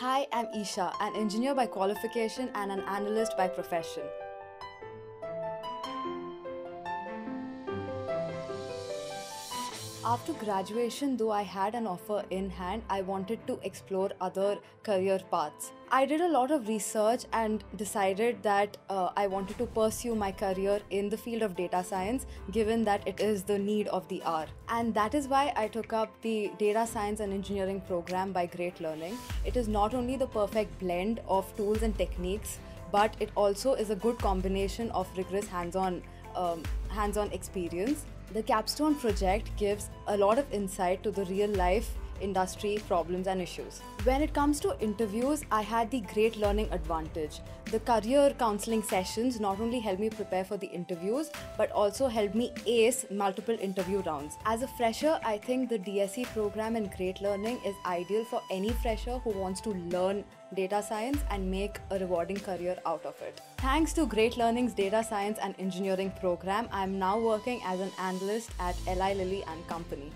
Hi, I'm Isha, an engineer by qualification and an analyst by profession. After graduation, though I had an offer in hand, I wanted to explore other career paths. I did a lot of research and decided that I wanted to pursue my career in the field of data science, given that it is the need of the hour. And that is why I took up the Data Science and Engineering program by Great Learning. It is not only the perfect blend of tools and techniques, but it also is a good combination of rigorous hands-on experience. The capstone project gives a lot of insight to the real-life industry problems and issues. When it comes to interviews, I had the great learning advantage. The career counseling sessions not only helped me prepare for the interviews, but also helped me ace multiple interview rounds. As a fresher, I think the DSE program in Great Learning is ideal for any fresher who wants to learn data science and make a rewarding career out of it. Thanks to Great Learning's Data Science and Engineering program, I am now working as an analyst at Eli Lilly and Company.